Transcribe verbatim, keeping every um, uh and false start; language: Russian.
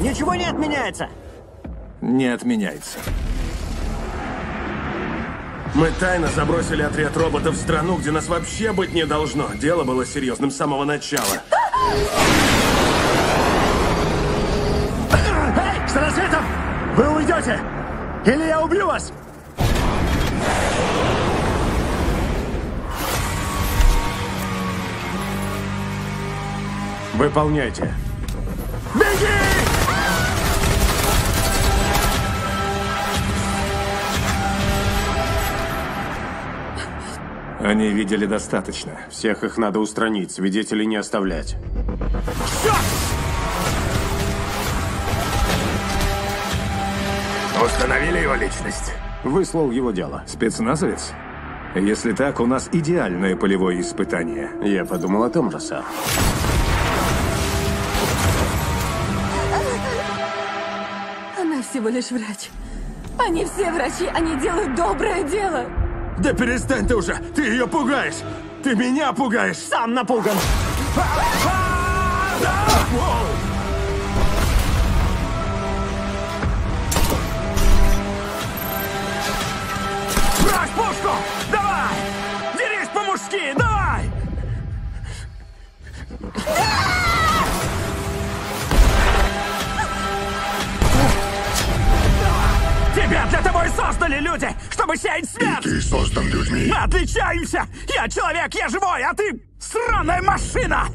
Ничего не отменяется? Не отменяется. Мы тайно забросили отряд роботов в страну, где нас вообще быть не должно. Дело было серьезным с самого начала. Эй, с рассветом! Вы уйдете! Или я убью вас! Выполняйте. Беги! Они видели достаточно. Всех их надо устранить, свидетелей не оставлять. Черт! Установили его личность. Выслал его дело. Спецназовец? Если так, у нас идеальное полевое испытание. Я подумал о том же сам. Она всего лишь врач. Они все врачи, они делают доброе дело. Да перестань ты уже! Ты ее пугаешь! Ты меня пугаешь! Сам напуган! Брось пушку! Давай! Дерись по-мужски! Давай! Тебя для того и создали люди, чтобы сеять смерть! И ты создан людьми! Мы отличаемся! Я человек, я живой, а ты сраная машина!